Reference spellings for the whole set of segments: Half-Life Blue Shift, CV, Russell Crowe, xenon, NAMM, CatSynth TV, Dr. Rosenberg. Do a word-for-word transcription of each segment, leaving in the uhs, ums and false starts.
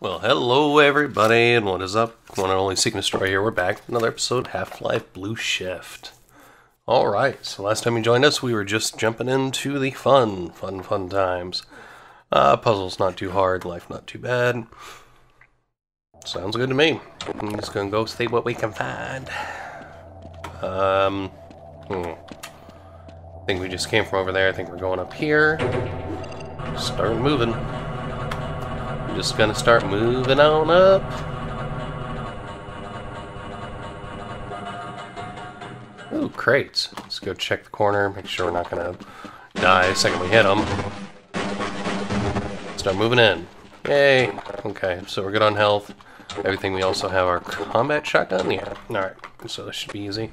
Well, hello everybody, and what is up? One and only Seek and Destroy here. We're back. Another episode, Half-Life Blue Shift. Alright, so last time you joined us, we were just jumping into the fun, fun, fun times. Uh, puzzles not too hard, life not too bad. Sounds good to me. I'm just gonna go see what we can find. Um, hmm. I think we just came from over there. I think we're going up here. Start moving. Just gonna start moving on up. Ooh, crates. Let's go check the corner, make sure we're not gonna die the second we hit them. Start moving in. Yay! Okay, so we're good on health. Everything, we also have our combat shotgun. Yeah, alright, so this should be easy.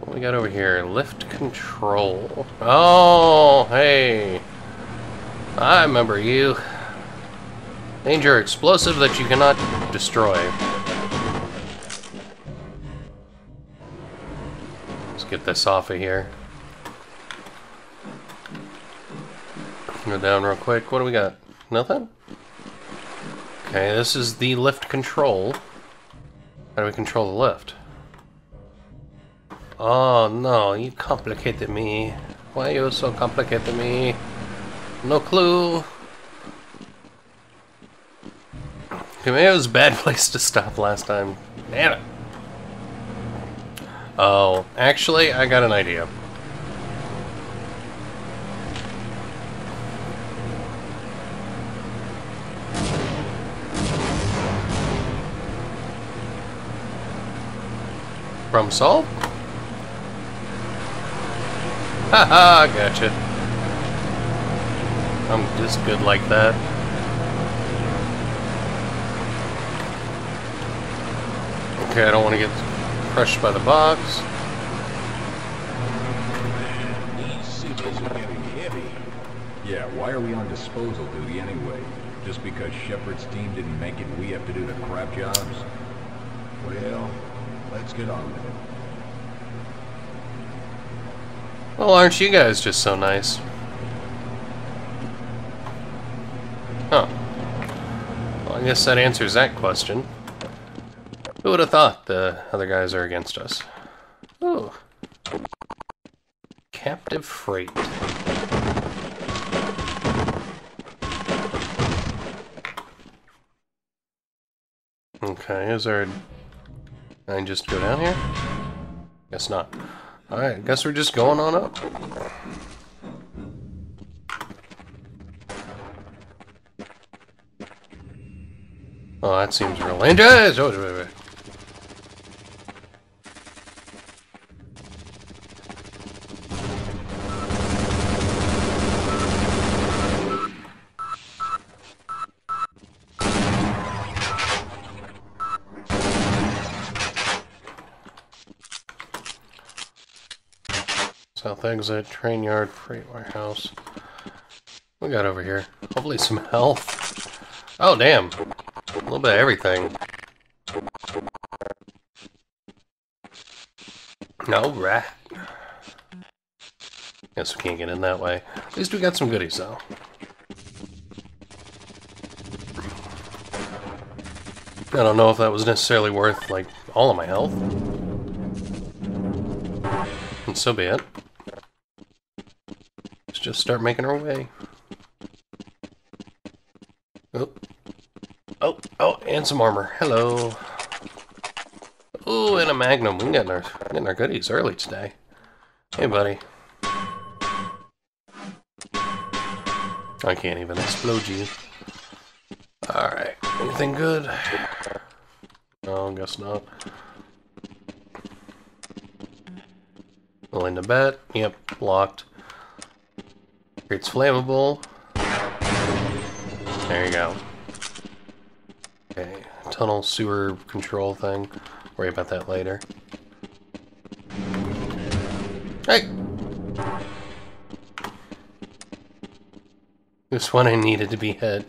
What we got over here? Lift control. Oh, hey! I remember you. Danger explosive that you cannot destroy. Let's get this off of here. Go down real quick. What do we got? Nothing? Okay, this is the lift control. How do we control the lift? Oh no, you complicated me. Why you so complicated me? No clue. Okay, maybe it was a bad place to stop last time. Damn it. Oh, actually, I got an idea. From Salt? Haha, gotcha. I'm just good like that. Okay, I don't want to get crushed by the box. Man, these seals are getting heavy. Yeah, why are we on disposal duty anyway? Just because Shepard's team didn't make it, we have to do the crap jobs? Well, let's get on with it. Well, aren't you guys just so nice? Huh. Well, I guess that answers that question. Who would have thought the other guys are against us? Ooh. Captive freight. Okay, is there a... Can I just go down here? Guess not. Alright, guess we're just going on up. Oh, that seems real dangerous! Oh, wait, wait. South exit, train yard, freight warehouse. What we got over here? Hopefully some health. Oh, damn. A little bit of everything. No rat. Guess we can't get in that way. At least we got some goodies, though. I don't know if that was necessarily worth, like, all of my health. And so be it. Just start making our way. Oh, oh, oh, and some armor. Hello. Oh, and a magnum. We're getting our, getting our goodies early today. Hey, buddy. I can't even explode you. All right. Anything good? No, guess not. Well, in the bed. Yep, locked. It's flammable. There you go. Okay, tunnel sewer control thing. Worry about that later. Hey! This one I needed to be hit.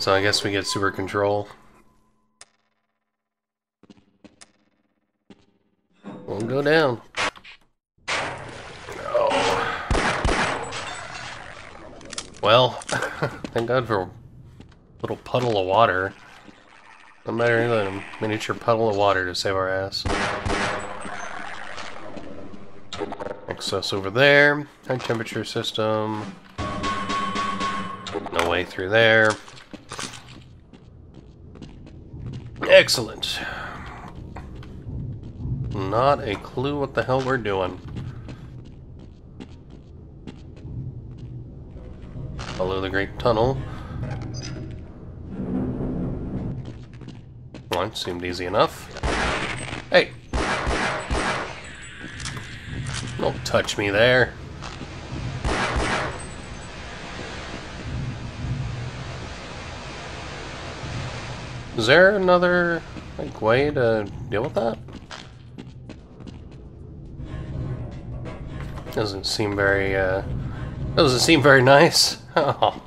So I guess we get sewer control. We'll go down. Well, thank God for a little puddle of water. No matter than a miniature puddle of water to save our ass. Access over there. High temperature system. No way through there. Excellent. Not a clue what the hell we're doing. Follow the Great Tunnel. Well, it seemed easy enough. Hey! Don't touch me there. Is there another, like, way to deal with that? Doesn't seem very, uh... doesn't seem very nice. Oh.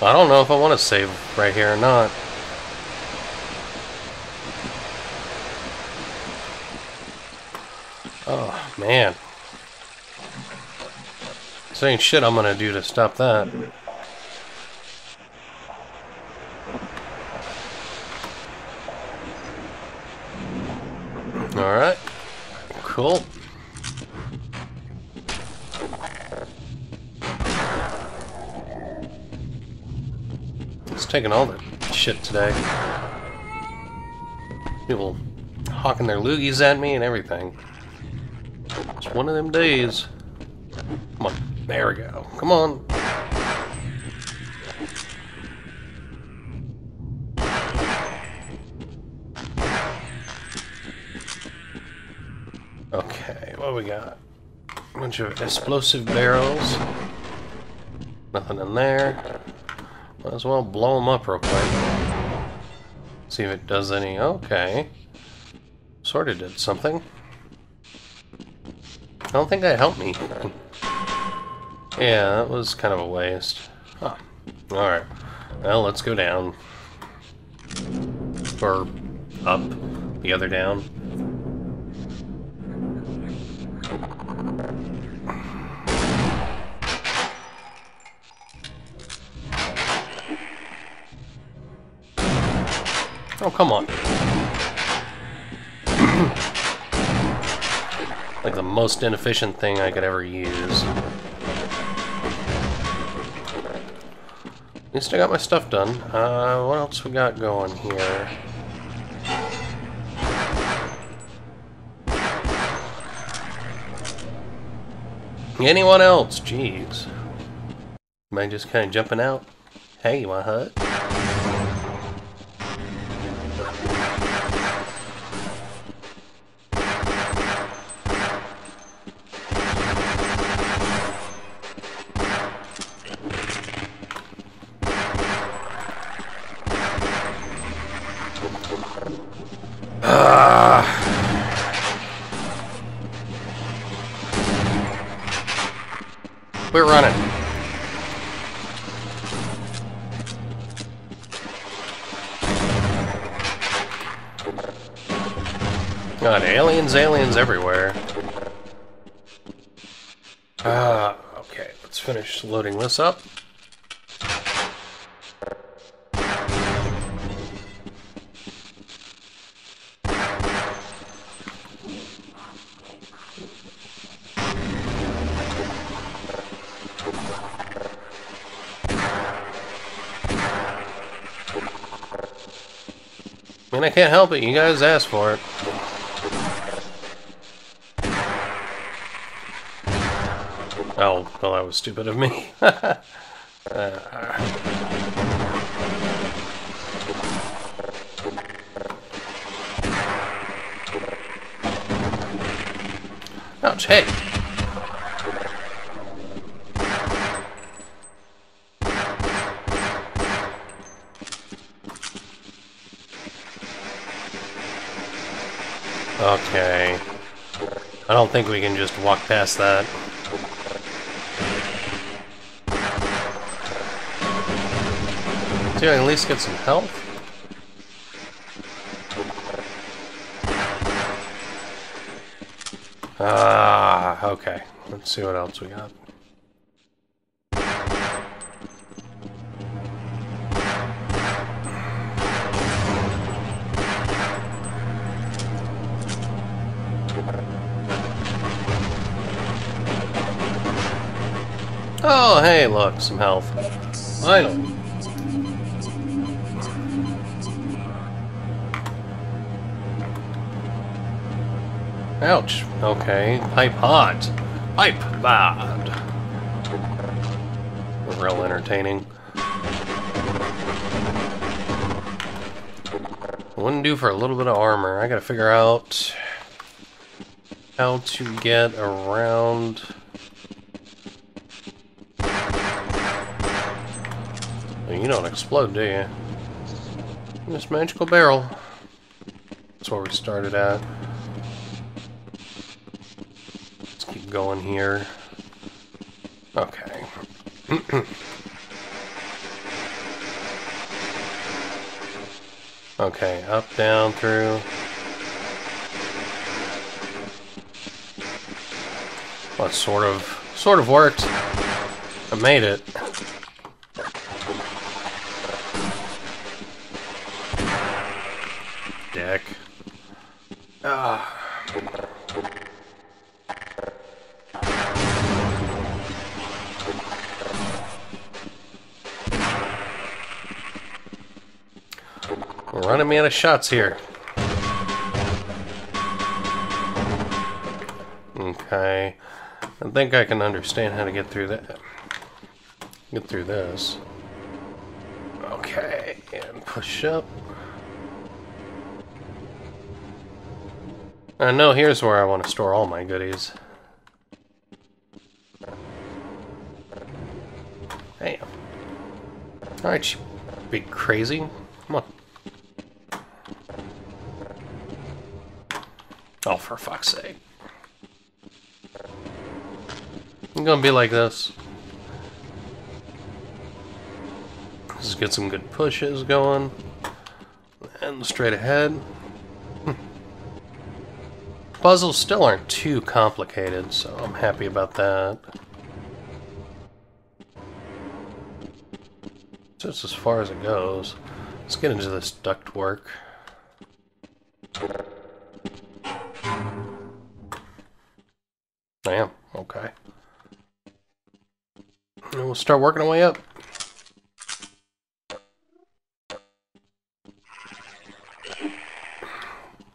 I don't know if I want to save right here or not. Oh, man. This ain't shit I'm gonna do to stop that. Alright. Cool. It's taking all the shit today. People hawking their loogies at me and everything. It's one of them days. Come on. There we go. Come on. Okay, what we got? A bunch of explosive barrels. Nothing in there. Might as well blow them up real quick. See if it does any. Okay. Sort of did something. I don't think that helped me. Yeah, that was kind of a waste. Huh. Alright. Well, let's go down. Or up. The other down. Oh, come on. Like the most inefficient thing I could ever use. At least I got my stuff done. Uh, what else we got going here? Anyone else? Jeez. Am I just kind of jumping out? Hey, you want a hut? We're running. God, aliens, aliens everywhere. Ah, uh, okay, let's finish loading this up. And I can't help it, you guys asked for it. Oh, well, that was stupid of me. uh. Ouch, hey! Okay. I don't think we can just walk past that. See, I can at least get some health. Ah, okay. Let's see what else we got. Oh, hey, look, some health. Finally. Ouch. Okay. Pipe hot. Pipe bad. Real entertaining. Wouldn't do for a little bit of armor. I gotta figure out how to get around. You don't explode, do you? This magical barrel. That's where we started at. Let's keep going here. Okay. Okay, up, down, through. Well, it sort of, sort of worked. I made it. Dick. Ah. We're running me out of shots here. Okay. I think I can understand how to get through that. Get through this. Okay. And push up. I know here's where I want to store all my goodies. Damn. Alright, you big crazy. Come on. Oh, for fuck's sake. I'm gonna be like this. Let's get some good pushes going. And straight ahead. Puzzles still aren't too complicated, so I'm happy about that. Just as far as it goes. Let's get into this ductwork. Damn, okay. And we'll start working our way up.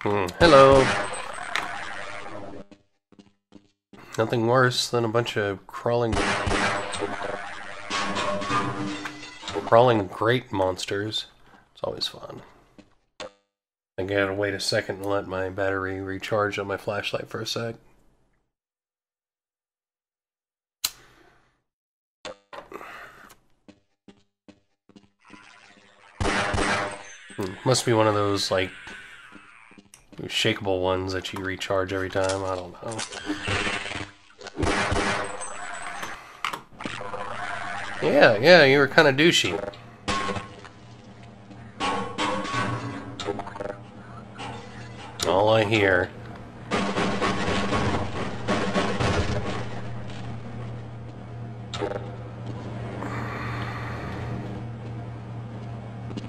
Hmm, hello. Nothing worse than a bunch of crawling... crawling great monsters. It's always fun. I gotta wait a second and let my battery recharge on my flashlight for a sec. It must be one of those, like, shakeable ones that you recharge every time. I don't know. Yeah, yeah, you were kind of douchey. All I hear.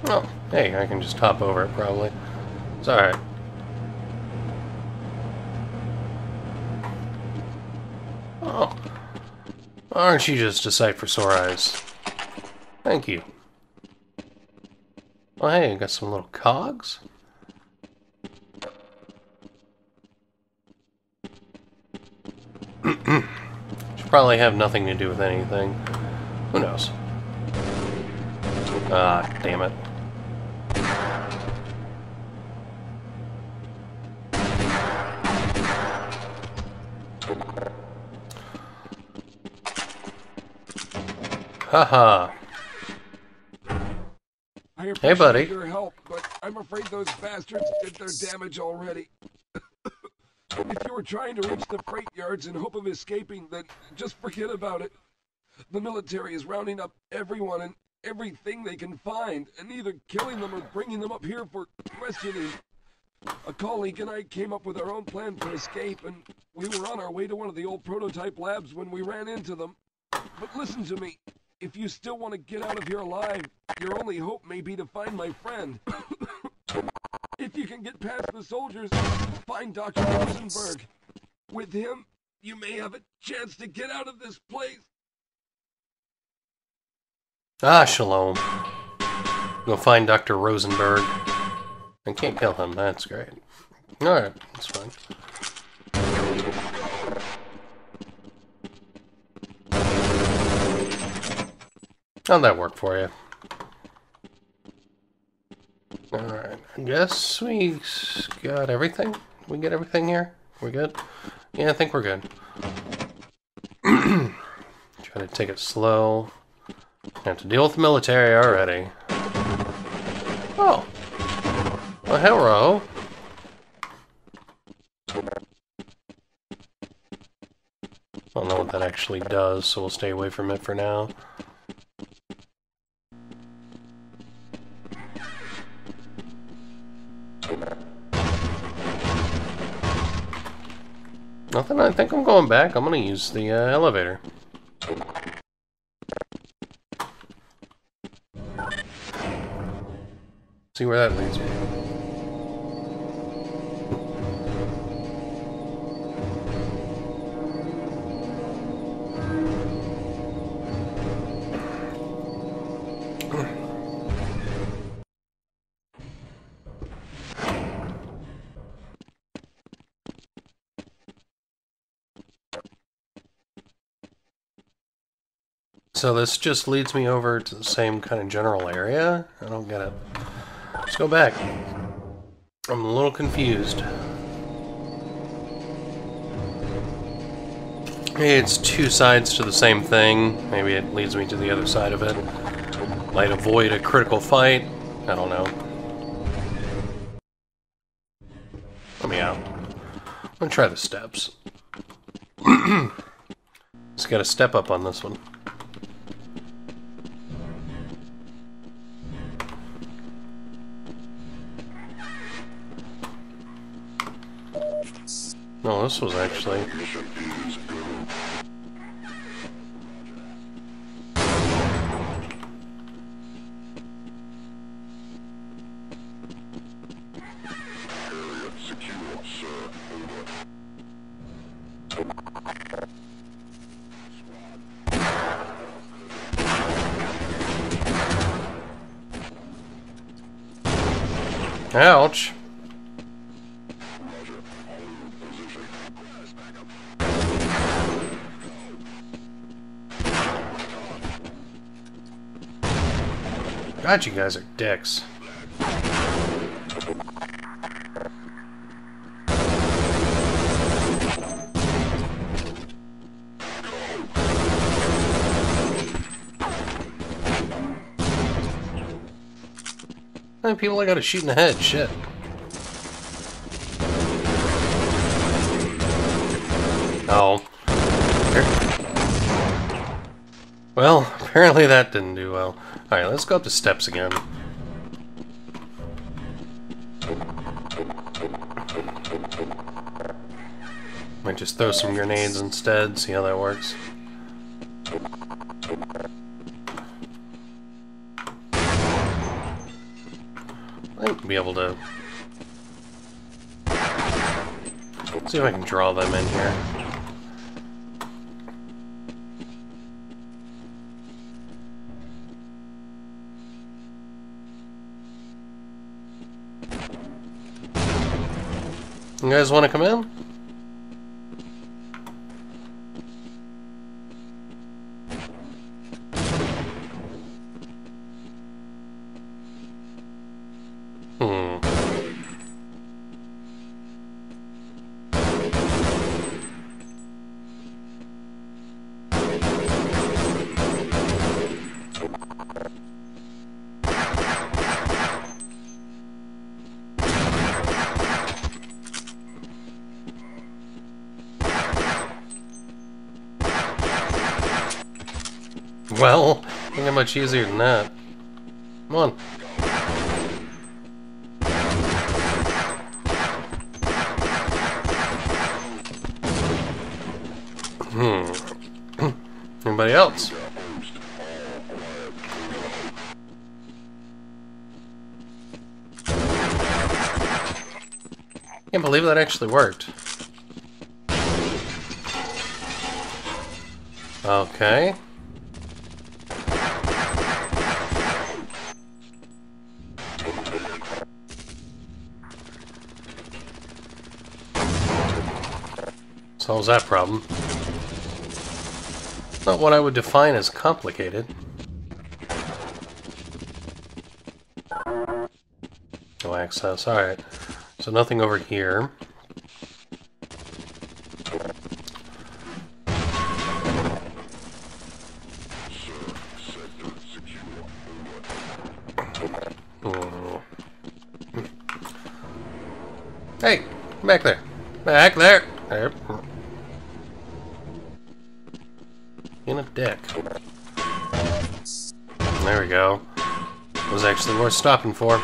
Oh, hey, I can just hop over it probably. It's alright. Oh. Aren't you just a sight for sore eyes? Thank you. Oh hey, I got some little cogs? Should probably have nothing to do with anything. Who knows? Ah, damn it. Haha. Hey, buddy. Your help, but I'm afraid those bastards did their damage already. If you were trying to reach the freight yards in hope of escaping, then just forget about it. The military is rounding up everyone and everything they can find, and either killing them or bringing them up here for questioning. A colleague and I came up with our own plan for escape, and we were on our way to one of the old prototype labs when we ran into them. But listen to me. If you still want to get out of here alive, your only hope may be to find my friend. If you can get past the soldiers, find Doctor Rosenberg. With him, you may have a chance to get out of this place. Ah, shalom. Go find Doctor Rosenberg. I can't kill him, that's great. Alright, that's fine. How'd that work for you? Alright, I guess we got everything. Did we get everything here? We good? Yeah, I think we're good. Try to take it slow. Have to deal with the military already. Oh! Well, hello! I don't know what that actually does, so we'll stay away from it for now. Nothing, I think I'm going back. I'm gonna use the uh, elevator. See where that leads me. So this just leads me over to the same kind of general area? I don't get it. Let's go back. I'm a little confused. Maybe it's two sides to the same thing. Maybe it leads me to the other side of it. Might avoid a critical fight. I don't know. Let me out. I'm gonna try the steps. Just gotta step up on this one. No, this was actually... Ouch! God, you guys are dicks. How many people I gotta shoot in the head? Shit. Oh. Well, apparently that didn't do well. Alright, let's go up the steps again. Might just throw some grenades instead, see how that works. I might be able to... Let's see if I can draw them in here. You guys want to come in? Hmm. Well, I think I'm much easier than that. Come on. anybody else. I can't believe that actually worked. Okay. Solves that problem. Not what I would define as complicated. No access, alright. So nothing over here. Oh. Hey, back there. Back there. There. In a deck. There we go. It was actually worth stopping for.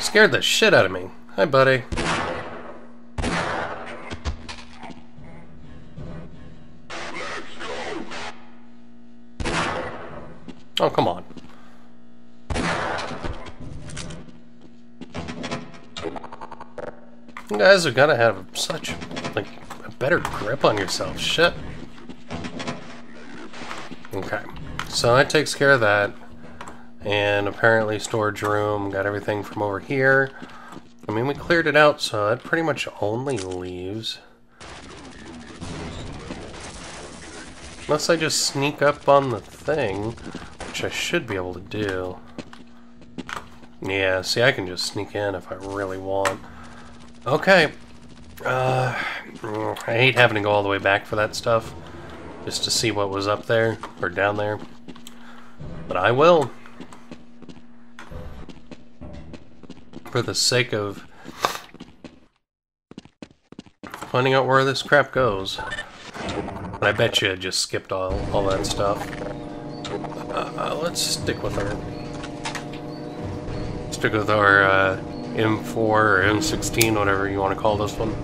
Scared the shit out of me. Hi, buddy. Oh, come on. You guys are gonna have such, like, a better grip on yourself. Shit. Okay. So that takes care of that. And apparently storage room, got everything from over here. I mean, we cleared it out, so that pretty much only leaves. Unless I just sneak up on the thing, which I should be able to do. Yeah, see, I can just sneak in if I really want. Okay. Uh, I hate having to go all the way back for that stuff, just to see what was up there, or down there. But I will. For the sake of finding out where this crap goes. And I bet you just skipped all, all that stuff. Uh, uh, let's stick with our... Stick with our uh, M four or M sixteen, whatever you want to call this one.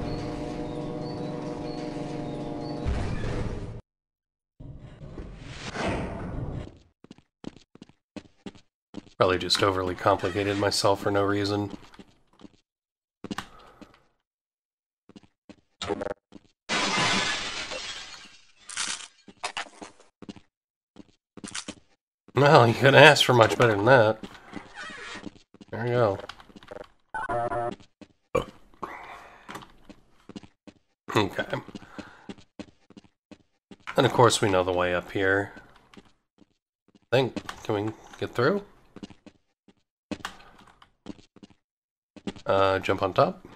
Probably just overly complicated myself for no reason. Well, you couldn't ask for much better than that. There we go. Okay. And of course we know the way up here. I think, can we get through? Uh, jump on top.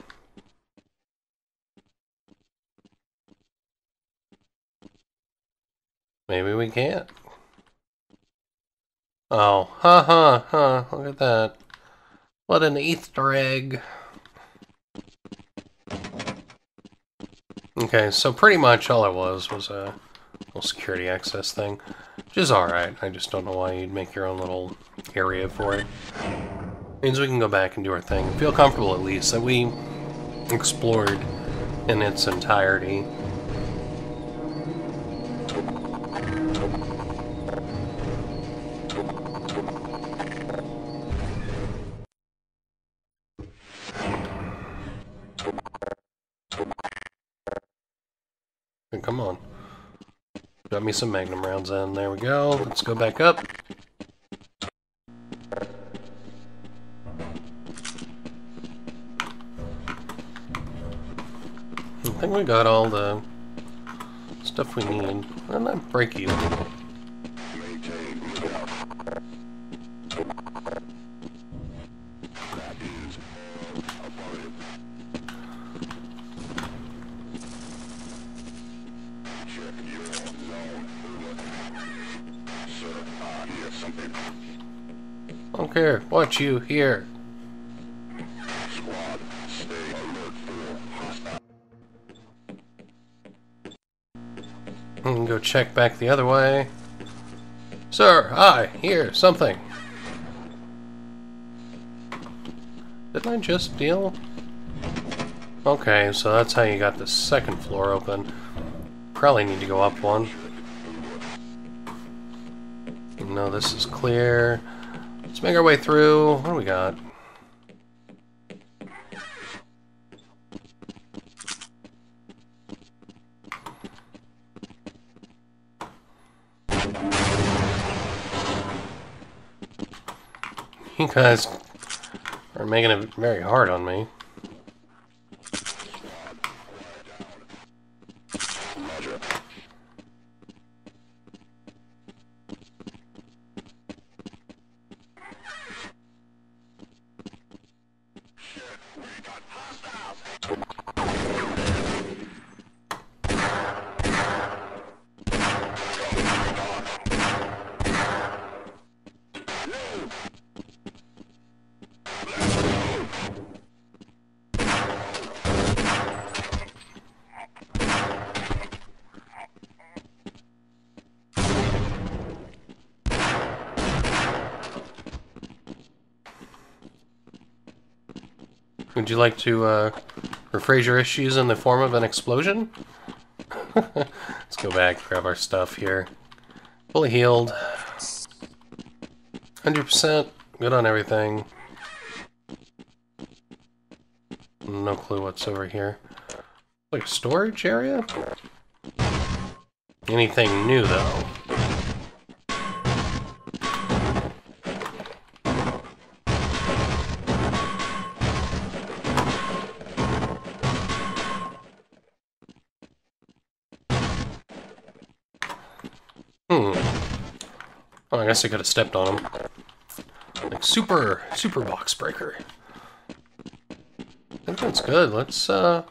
Maybe we can't. Oh, ha ha ha, look at that. What an Easter egg. Okay, so pretty much all it was was a little security access thing. Which is alright, I just don't know why you'd make your own little area for it. Means we can go back and do our thing. Feel comfortable at least that we explored in its entirety. Come on. Got me some magnum rounds in. There we go. Let's go back up. I think we got all the stuff we need. I'll not break you. I don't care what you hear. Squad, stay alert. can go check back the other way. Sir, I hear something. Didn't I just deal? Okay, so that's how you got the second floor open. Probably need to go up one. No, this is clear. Let's make our way through. What do we got? You guys are making it very hard on me. Would you like to uh, rephrase your issues in the form of an explosion? Let's go back, grab our stuff here. Fully healed. one hundred percent. Good on everything. No clue what's over here. Like a storage area? Anything new, though? Oh, I guess I could have stepped on him. Like, super, super box breaker. I think that's good. Let's, uh...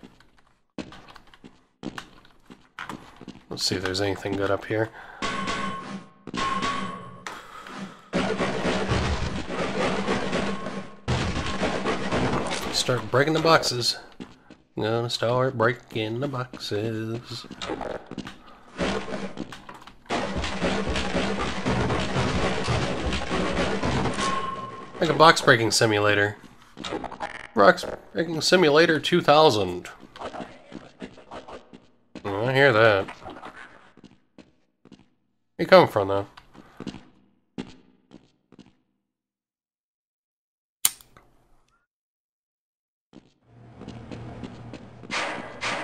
let's see if there's anything good up here. Start breaking the boxes. I'm gonna start breaking the boxes. Like a box breaking simulator. Box breaking simulator two thousand. Oh, I hear that. Where you coming from, though?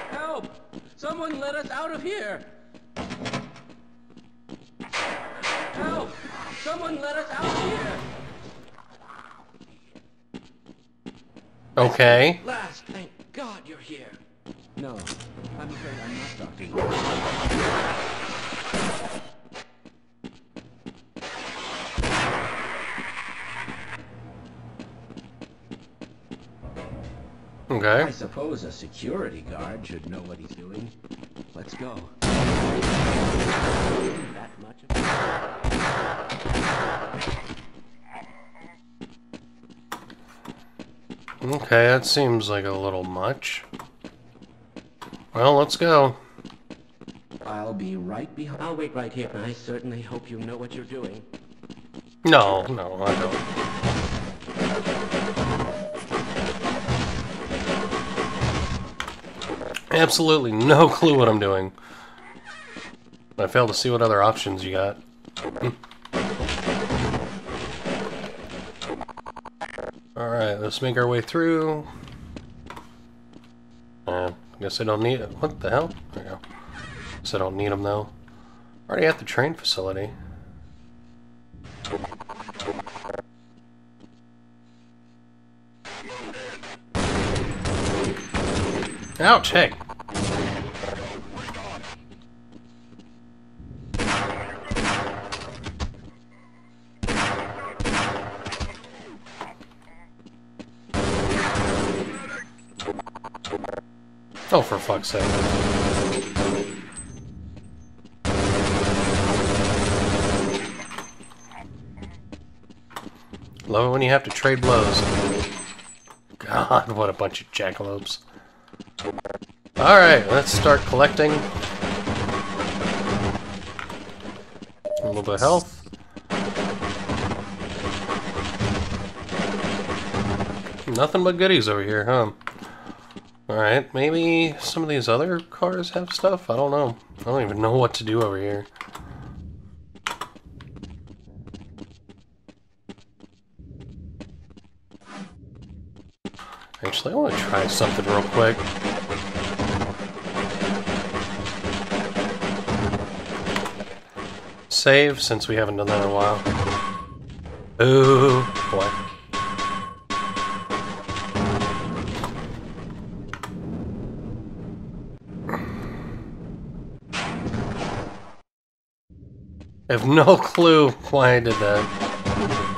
Help! Someone let us out of here! Help! Someone let us out of here! Okay. Last, thank God you're here. No, I'm afraid I'm not Doctor Okay. I suppose a security guard should know what he's doing. Let's go. That much of Okay, that seems like a little much. Well, let's go. I'll be right behind. I'll wait right here. I certainly hope you know what you're doing. No, no, I don't. Absolutely no clue what I'm doing. I fail to see what other options you got. Alright, let's make our way through. Uh, I guess I don't need it. What the hell? There we go. Guess I don't need them though. Already at the train facility. Ouch, hey! Oh, for fuck's sake. Love it when you have to trade blows. God, what a bunch of jackalopes. Alright, let's start collecting. double the health. Nothing but goodies over here, huh? Alright, maybe some of these other cars have stuff? I don't know. I don't even know what to do over here. Actually, I want to try something real quick. Save, since we haven't done that in a while. Ooh, boy. I have no clue why I did that.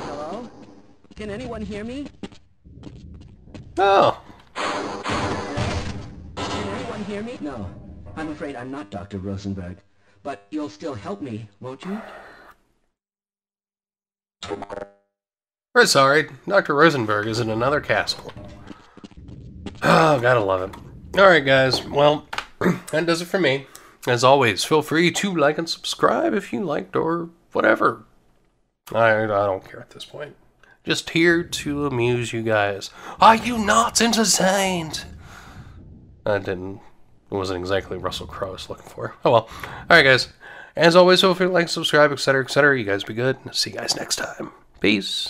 Hello? Can anyone hear me? Oh. Can anyone hear me? No. I'm afraid I'm not Doctor Rosenberg. But you'll still help me, won't you? We're sorry, Doctor Rosenberg is in another castle. Oh, gotta love it. Alright guys, well, that does it for me. As always, feel free to like and subscribe if you liked or whatever. I, I don't care at this point. Just here to amuse you guys. Are you not entertained? I didn't. It wasn't exactly Russell Crowe I was looking for. Oh well. Alright guys. As always, feel free to like, subscribe, et cetera, et cetera. You guys be good. See you guys next time. Peace.